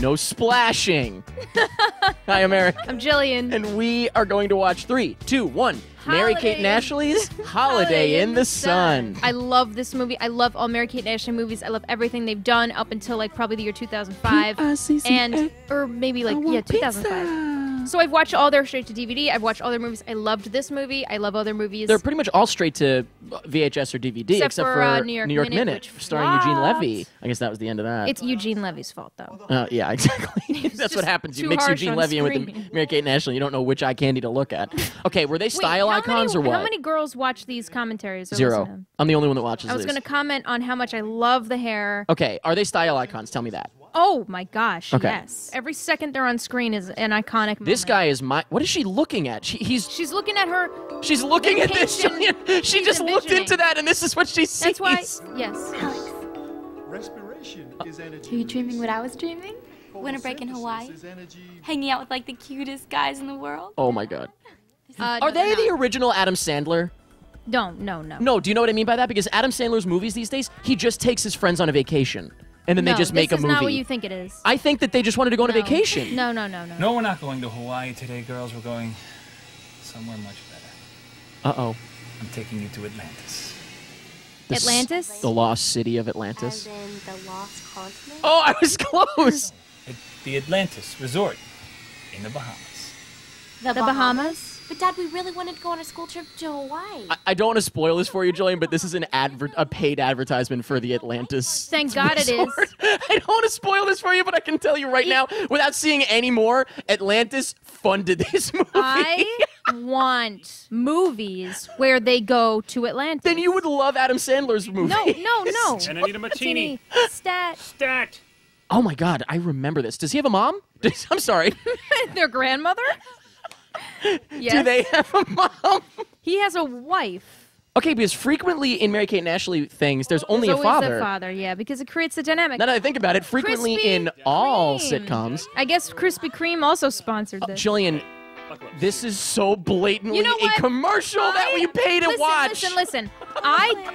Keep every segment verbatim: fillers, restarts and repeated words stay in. No splashing. Hi, I'm Eric. I'm Jillian. And we are going to watch three, two, one. Holiday. Mary Kate Nashley's Holiday, Holiday in the, the sun. sun. I love this movie. I love all Mary Kate Nashley movies. I love everything they've done up until like probably the year two thousand five. And or maybe like yeah, two thousand five. Pizza. So I've watched all their straight to D V D. I've watched all their movies. I loved this movie. I love other movies. They're pretty much all straight to V H S or D V D, except, except for, for uh, New York, New York Minute, Minute starring what? Eugene Levy. I guess that was the end of that. It's Eugene Levy's fault, though. Uh, yeah, exactly. That's what happens. You mix Eugene Levy in with the Mary Kate National. You don't know which eye candy to look at. Okay, were they style Wait, icons many, or what? How many girls watch these commentaries? Zero. I'm the only one that watches. I was going to comment on how much I love the hair. Okay, are they style icons? Tell me that. Oh my gosh, okay. Yes. Every second they're on screen is an iconic moment. This guy is my... What is she looking at? She, he's... She's looking at her... She's looking at this. She, she just looked into that and this is what she sees. That's why... Yes. Alex. Respiration uh, is energy. Are you dreaming what I was dreaming? Winter break in Hawaii? Hanging out with like the cutest guys in the world? Oh my god. Uh, Are no, they no. the original Adam Sandler? No, no, no. No, do you know what I mean by that? Because Adam Sandler's movies these days, he just takes his friends on a vacation. And then no, they just make a movie. This is not what you think it is. I think that they just wanted to go no. on a vacation. No, no, no, no. No, we're not going to Hawaii today, girls. We're going somewhere much better. Uh-oh. I'm taking you to Atlantis. The Atlantis? The lost city of Atlantis. As in the lost continent? Oh, I was close. At the Atlantis Resort in the Bahamas. The, the Bahamas? Bahamas? But, Dad, we really wanted to go on a school trip to Hawaii. I, I don't want to spoil this for you, Jillian, but this is an adver a paid advertisement for the Atlantis. Thank God resort. It is. I don't want to spoil this for you, but I can tell you right it, now, without seeing any more, Atlantis funded this movie. I want movies where they go to Atlantis. Then you would love Adam Sandler's movie. No, no, no. And I need a martini. Stat. Stat. Oh, my God, I remember this. Does he have a mom? Does, I'm sorry. Their grandmother? Yes. Do they have a mom? He has a wife. Okay, because frequently in Mary Kate and Ashley things, there's only there's a father. There's a father, yeah, because it creates a dynamic. Now that I think about it, frequently Krispy in Kreme. all sitcoms. I guess Krispy Kreme also sponsored this. Uh, Jillian, this is so blatantly you know a commercial I, that we pay to listen, watch. Listen, listen, listen. I...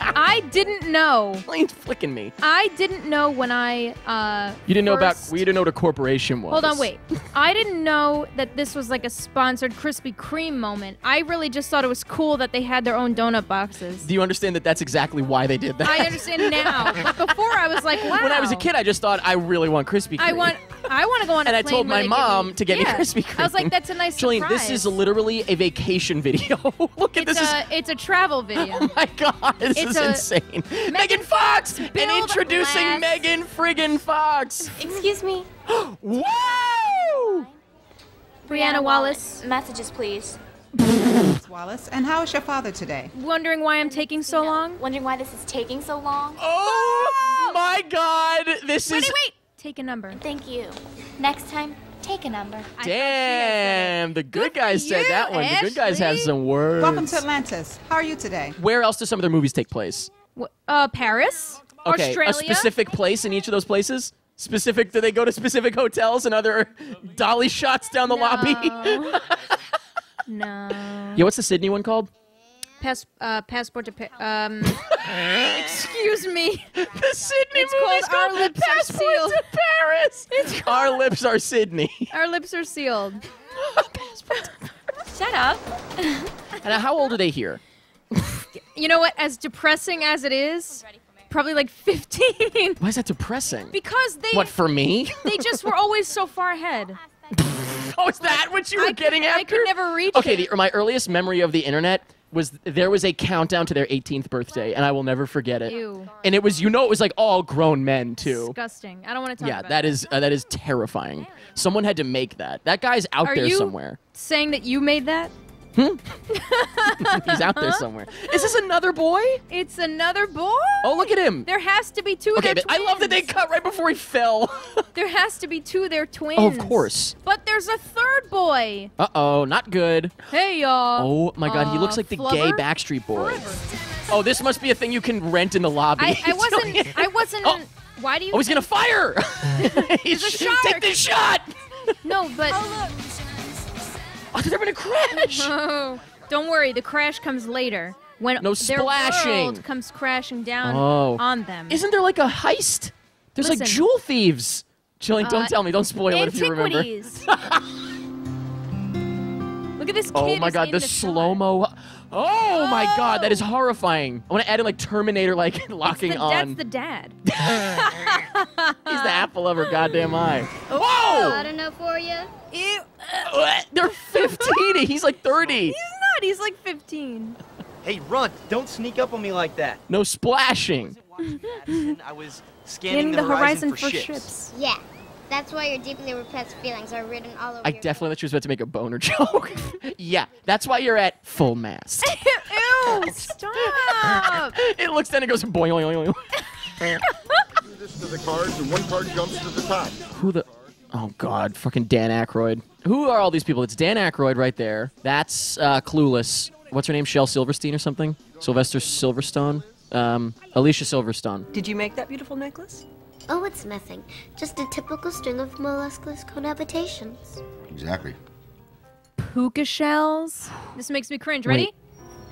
I didn't know. Plane's flicking me. I didn't know when I. Uh, you didn't know about. We didn't know what a corporation was. Hold on, wait. I didn't know that this was like a sponsored Krispy Kreme moment. I really just thought it was cool that they had their own donut boxes. Do you understand that that's exactly why they did that? I understand now. But before I was like, wow. When I was a kid, I just thought I really want Krispy Kreme. I want. I want to go on a and plane. And I told my mom me, to get yeah. me Krispy Kreme. I was like, that's a nice Jillian, surprise. This is literally a vacation video. Look at it's this. A, is... It's a travel video. Oh my god, this it's is a... insane. Megan, Megan Fox and introducing glass. Megan friggin' Fox. Excuse me. Woo! Brianna Wallace. Messages, please. Wallace, and how is your father today? Wondering why I'm taking so long. Wondering why this is taking so long. Oh, oh! my god, this wait, is. Wait, wait. Take a number. Thank you. Next time, take a number. Damn, the good, good guys said you, that one. Ashley. The good guys have some words. Welcome to Atlantis. How are you today? Where else do some of their movies take place? Uh, Paris? Okay, Australia? A specific place in each of those places? Specific, do they go to specific hotels and other dolly shots down the no. lobby? No. Yeah, what's the Sydney one called? Pass, uh, passport to pa um. Excuse me. The Sydney it's movie's called, called Our Lips Are Sealed. To Paris. It's Our Lips Are Sydney. Our Lips Are Sealed. Passport to Paris. Shut up. And how old are they here? You know what? As depressing as it is, probably like fifteen. Why is that depressing? Because they. What for me? They just were always so far ahead. Oh, is that like, what you were I getting could, after? I could never reach. Okay, it. The, my earliest memory of the internet. Was there was a countdown to their eighteenth birthday, and I will never forget it. Ew. And it was, you know, it was like all grown men too. Disgusting. I don't want to talk yeah, about that. Yeah, that, uh, that is terrifying. Someone had to make that. That guy's out Are there you somewhere. Saying that you made that? Hmm? He's out there somewhere. Is this another boy? It's another boy. Oh, look at him. There has to be two okay, of their twins. I love that they cut right before he fell. There has to be two of their twins. Oh, of course. But there's a third boy. Uh-oh, not good. Hey, y'all. Oh, my God. Uh, he looks like the Flubber? Gay Backstreet Boys. Oh, this must be a thing you can rent in the lobby. I, I wasn't. I wasn't. Oh. Why do you? Oh, he's going to fire. He's a shark. Take this shot. No, but. Oh, look. Oh, they're gonna crash! Oh, don't worry, the crash comes later when no splashing. Their world comes crashing down oh. on them. Isn't there like a heist? There's Listen. like jewel thieves. Jillian, uh, don't tell me. Don't spoil it if you remember. Look at this kid. Oh my God, the, the slow-mo. Oh, oh my God, that is horrifying. I want to add in like Terminator, like locking the, on. That's the dad. He's the apple of her goddamn eye. Whoa! Oh, I don't know for you. Ew. They're fifteen. He's like thirty. He's not. He's like fifteen. Hey, Runt, don't sneak up on me like that. No splashing. I wasn't watching that. I was scanning the, the horizon, horizon for, for ships. ships. Yeah. That's why your deeply repressed feelings are written all over I your definitely thought she was about to make a boner joke. Yeah, that's why you're at full mast. Ew, stop. It looks then it goes boing, boing, boing. Do this to the cards, and one card jumps to the top. Who the... Oh, God, fucking Dan Aykroyd. Who are all these people? It's Dan Aykroyd right there. That's uh, Clueless. What's her name? Shel Silverstein or something? Sylvester Silverstone? Um, Alicia Silverstone. Did you make that beautiful necklace? Oh, it's nothing. Just a typical string of molluscous cohabitations. Exactly. Puka shells. This makes me cringe. Ready?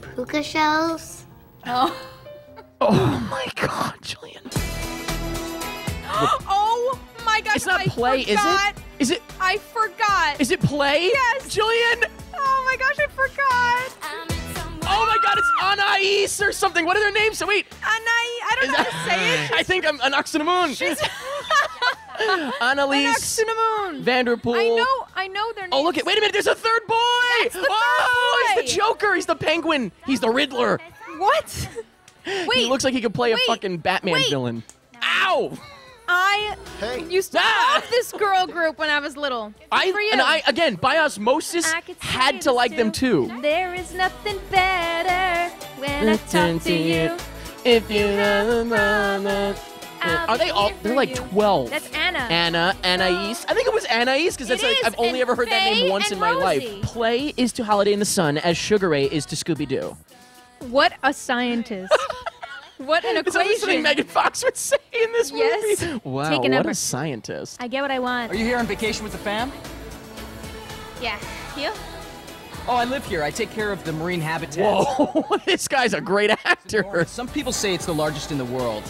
Wait. Puka shells. Oh. Oh my God, Jillian. Oh my God. It's not I Play, forgot. is it? Is it? I forgot. Is it Play? Yes. Jillian. Oh my gosh, I forgot. Oh my God, it's Anais or something. What are their names? So wait. Anais. I don't know how to say it. I think I'm an oxynomon. She's Anais Vanderpool. I know, I know their names. Oh, look at, wait a minute, there's a third boy. That's the oh, third boy. He's the Joker. He's the Penguin. He's the Riddler. What? Wait. He looks like he could play wait, a fucking Batman wait. villain. No. Ow. I hey. used to ah. love this girl group when I was little. I, for you. And I, again, by osmosis, I had to like too. them too. There is nothing better when I talk to you. If you have mama. Are they all, they're like twelve. That's Anna. Anna, Anais. I think it was Anais because that's like, I've only ever heard Faye that name once in my Rosie. life. Play is to Holiday in the Sun as Sugar Ray is to Scooby Doo. What a scientist. What an equation. Is that something Megan Fox would say in this yes. movie? Wow, Take what number. a scientist. I get what I want. Are you here on vacation with the fam? Yeah. You? Oh, I live here. I take care of the marine habitat. Whoa, this guy's a great actor. Some people say it's the largest in the world.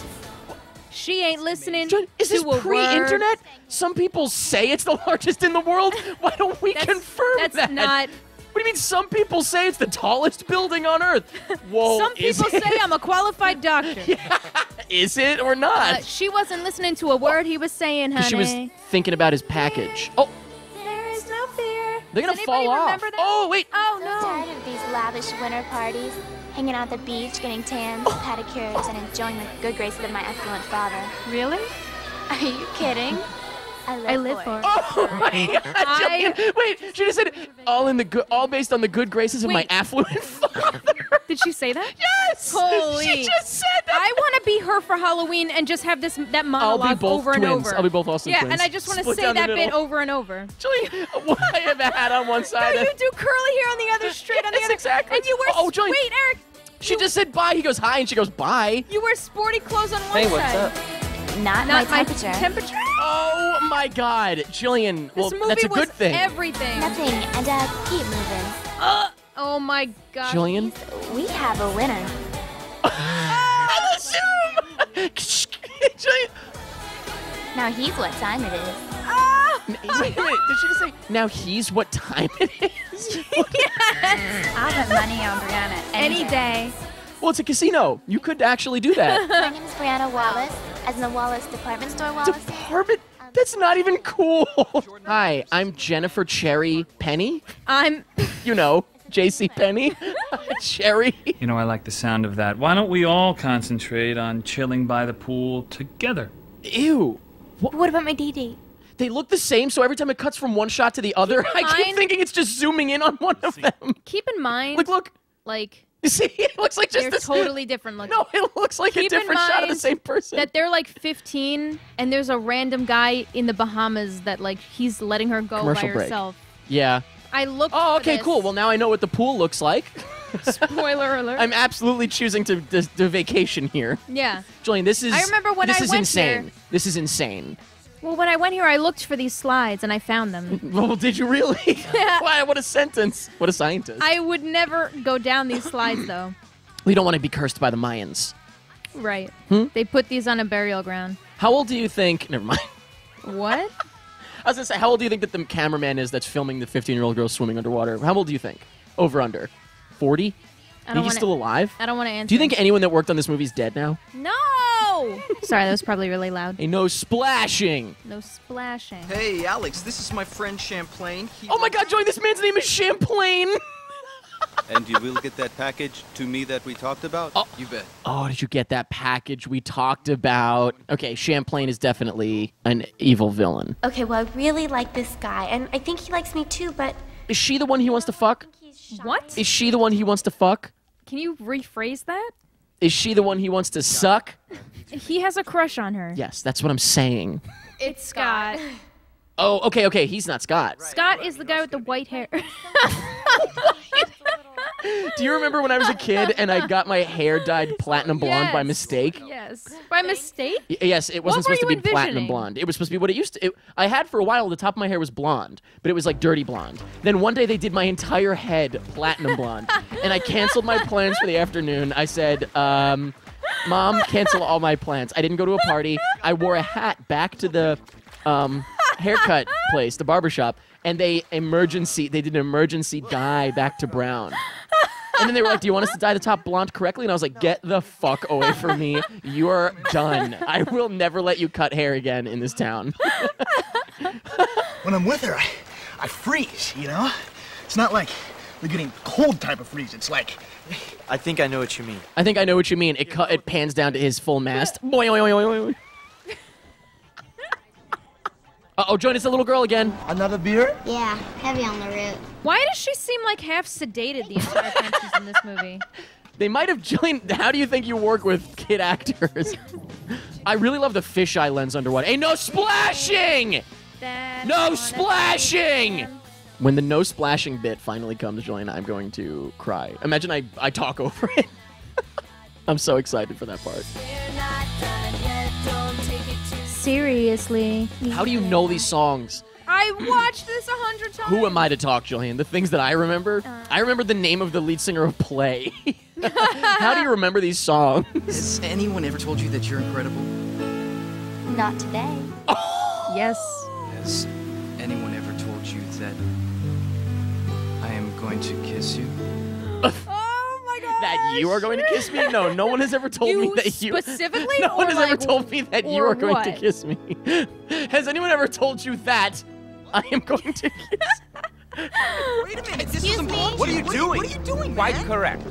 She ain't listening. Is this pre-internet? Some people say it's the largest in the world? Why don't we that's, confirm that's that? That's not... What do you mean some people say it's the tallest building on Earth? Whoa, Some people it? say I'm a qualified doctor. Yeah. Is it or not? Uh, she wasn't listening to a word oh. he was saying, honey. She was thinking about his package. Oh. There is no fear. They're going to fall off. That? Oh, wait. Oh, no. I'm tired of these lavish winter parties, hanging out at the beach, getting tans, oh. pedicures, oh. and enjoying the good graces of my affluent father. Really? Are you kidding? I live, I live for. for. Oh my God! I, Wait, she just said all in the good, all based on the good graces of Wait. my affluent father. Did she say that? Yes. Holy! She just said that. I want to be her for Halloween and just have this that monologue over twins. and over. I'll be both Olsen yeah, twins. Yeah, and I just want to say that bit over and over. Jillian, well, I have a hat on one side. No, you do curly hair on the other, straight on the other. Exactly. And you wear. Oh, Jillian. Wait, Eric. She you, just said bye. He goes hi, and she goes bye. You wear sporty clothes on one hey, what's side. Up? Not, Not my temperature. My temperature? Oh my God, Jillian. Well, this movie that's a was good thing. Everything. Nothing, and uh, keep moving. Uh, oh my God. Jillian, we have a winner. Oh, the Zoom. Jillian. Now he's what time it is. Ah! Wait, wait, did she just say now he's what time it is? Yes. I'll have money on Brianna any, any day. day. Well, it's a casino. You could actually do that. My name is Brianna Wallace. As in the Wallace department store, Wallace? Department? That's not even cool. Hi, I'm Jennifer Cherry Penny. I'm... You know, J C Penny. Cherry. You know, I like the sound of that. Why don't we all concentrate on chilling by the pool together? Ew. What, what about my D D? They look the same, so every time it cuts from one shot to the other, I mind, keep thinking it's just zooming in on one of them. Keep in mind... Look, look. Like... You see, it looks like just they're this, totally different looking. No, it looks like Keep a different shot of the same person. That they're like fifteen, and there's a random guy in the Bahamas that like he's letting her go Commercial by break. herself. Yeah. I looked. Oh, okay, for this. cool. Well, now I know what the pool looks like. Spoiler alert. I'm absolutely choosing to, to, to vacation here. Yeah. Jillian, this is. I remember when this I is went insane. Here. This is insane. Well, when I went here, I looked for these slides, and I found them. Well, did you really? Yeah. Wow, what a sentence. What a scientist. I would never go down these slides, though. We don't want to be cursed by the Mayans. Right. Hmm? They put these on a burial ground. How old do you think... Never mind. What? I was going to say, how old do you think that the cameraman is that's filming the fifteen-year-old girl swimming underwater? How old do you think? Over, under? forty? I don't He's wanna, still alive? I don't want to answer. Do you think anyone that worked on this movie is dead now? No! Sorry, that was probably really loud. Hey, no splashing! No splashing. Hey, Alex, this is my friend Champlain. He oh my god, Joey, this man's name is Champlain! And you will get that package to me that we talked about? Oh. You bet. Oh, did you get that package we talked about? Okay, Champlain is definitely an evil villain. Okay, well, I really like this guy, and I think he likes me too, but... Is she the one he wants to fuck? What? Is she the one he wants to fuck? Can you rephrase that? Is she the one he wants to suck? He has a crush on her. Yes, that's what I'm saying. It's Scott. Oh, okay, okay, he's not Scott. Scott is the guy with the white hair. Do you remember when I was a kid and I got my hair dyed platinum blonde yes. by mistake? Yes. By mistake? Y yes, it wasn't supposed to be platinum blonde. It was supposed to be what it used to. It, I had for a while, the top of my hair was blonde, but it was like dirty blonde. Then one day they did my entire head platinum blonde, and I canceled my plans for the afternoon. I said, um, Mom, cancel all my plans. I didn't go to a party. I wore a hat back to the um, haircut place, the barbershop, and they emergency, they did an emergency dye back to brown. And then they were like, do you want us to dye the top blonde correctly? And I was like, get the fuck away from me. You're done. I will never let you cut hair again in this town. When I'm with her, I, I freeze, you know? It's not like the getting cold type of freeze. It's like... I think I know what you mean. I think I know what you mean. It, cut, it pans down to his full mast. Uh-oh, Joan, it's the little girl again. Another beer? Yeah, heavy on the root. Why does she seem like half sedated the entire time she's in this movie? They might have... Jillian, how do you think you work with kid actors? I really love the fisheye lens underwater. Hey, no splashing! That's no splashing! When the no splashing bit finally comes, Jillian, I'm going to cry. Imagine I, I talk over it. I'm so excited for that part. Seriously. How do you know these songs? I watched this a hundred times. Who am I to talk, Jillian? The things that I remember? Uh, I remember the name of the lead singer of Play. How do you remember these songs? Has anyone ever told you that you're incredible? Not today. Oh! Yes. Has anyone ever told you that I am going to kiss you? That you are going to kiss me? No, no one has ever told you me that you... specifically? No one has like, ever told me that you are going what? to kiss me. Has anyone ever told you that I am going to kiss... Wait a minute, this Excuse is me? What are you what, doing? What are you doing, man? Quite correct.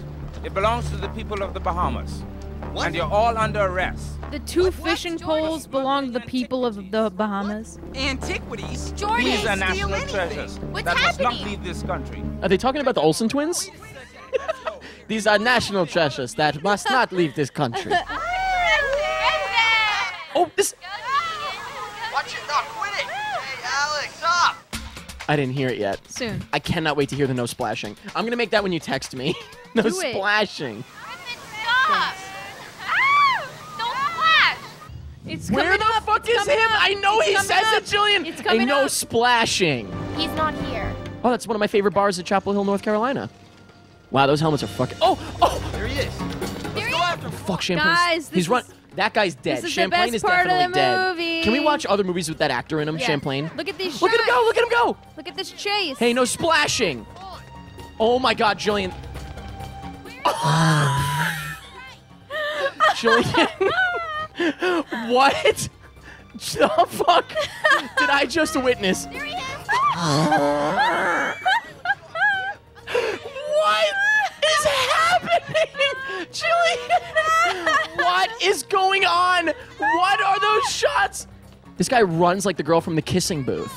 It belongs to the people of the Bahamas. What? And you're all under arrest. The two what? fishing what? poles belong to the people of the Bahamas. What? Antiquities? Jordan, these are national anything. treasures What's that happening? must not leave this country. Are they talking about the Olsen twins? These are national treasures that must not leave this country. Oh, this... Watch it, not quit it! Hey, Alex, up! I didn't hear it yet. Soon. I cannot wait to hear the no splashing. I'm going to make that when you text me. No Do splashing. It. Stop! Ah, don't splash! It's Where the up, fuck is him? Up. I know it's he says up. it, Jillian! It's coming I know up. splashing. He's not here. Oh, that's one of my favorite bars at Chapel Hill, North Carolina. Wow, those helmets are fucking... Oh! Oh! There he is! Let's go after him! Fuck, Champlain's... Guys, this He's run... is... That guy's dead. This is Champlain the best is part definitely of the dead. Movie. Can we watch other movies with that actor in them, yeah. Champlain? Look at these shots! Look at him go! Look at him go! Look at this chase! Hey, no splashing! Oh my god, Jillian... Oh. Jillian... What the fuck did I just witness? There he is! What is happening? Jillian, what is going on? What are those shots? This guy runs like the girl from the kissing booth.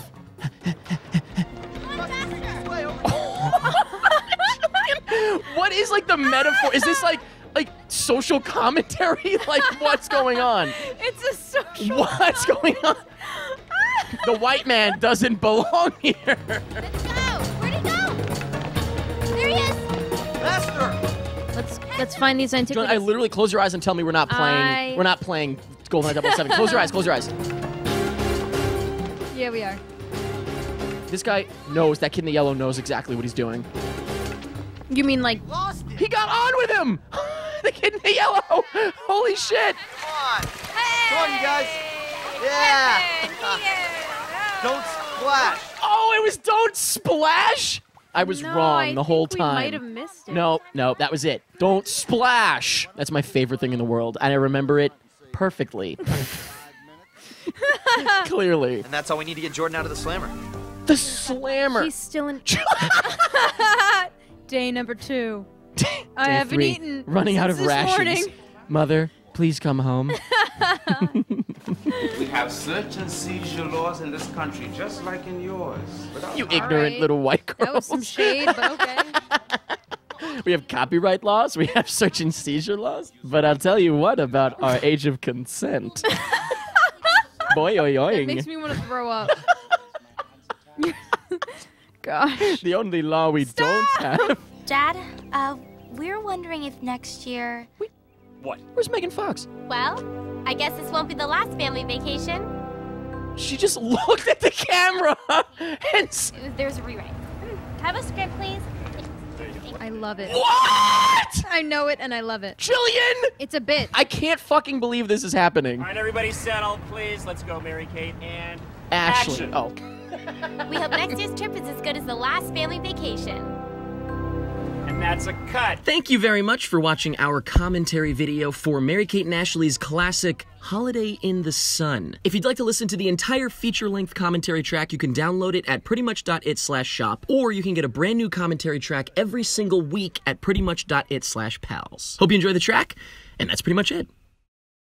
What is like the metaphor? Is this like like social commentary? Like what's going on? It's a social What's comment. going on? The white man doesn't belong here. Let's let's find these antiquities. John, I literally close your eyes and tell me we're not playing. I... We're not playing Goldeneye double seven. Close your eyes. Close your eyes. Yeah, we are. This guy knows. That kid in the yellow knows exactly what he's doing. You mean like? Lost it. He got on with him. The kid in the yellow. Holy shit! Come on, hey. Come on, you guys. Yeah. Uh, don't splash. Oh, it was don't splash? I was no, wrong I the whole time. I think we might have missed it. No, no, that was it. Don't splash. That's my favorite thing in the world, and I remember it perfectly. Clearly. And that's all we need to get Jordan out of the slammer. The slammer. He's still in. Day number two. Day I haven't three. eaten. Running since out of this rations. Morning. Mother, please come home. We have search and seizure laws in this country, just like in yours. You ignorant right. little white girls. That was some shade, but okay. We have copyright laws. We have search and seizure laws. But I'll tell you what about our age of consent. Boy, oy, oy. It makes me want to throw up. Gosh. The only law we Stop! don't have. Dad, uh, we're wondering if next year... We What? Where's Megan Fox? Well, I guess this won't be the last family vacation. She just looked at the camera and... There's a rewrite. Have a script, please. I love it. What? I know it and I love it. Jillian! It's a bit. I can't fucking believe this is happening. All right, everybody settle, please. Let's go, Mary Kate and... Ashley. Action. Oh. We hope next year's trip is as good as the last family vacation. And that's a cut. Thank you very much for watching our commentary video for Mary Kate and Ashley's classic Holiday in the Sun. If you'd like to listen to the entire feature-length commentary track, you can download it at prettymuch dot it slash shop, or you can get a brand new commentary track every single week at prettymuch dot it slash pals. Hope you enjoy the track, and that's pretty much it.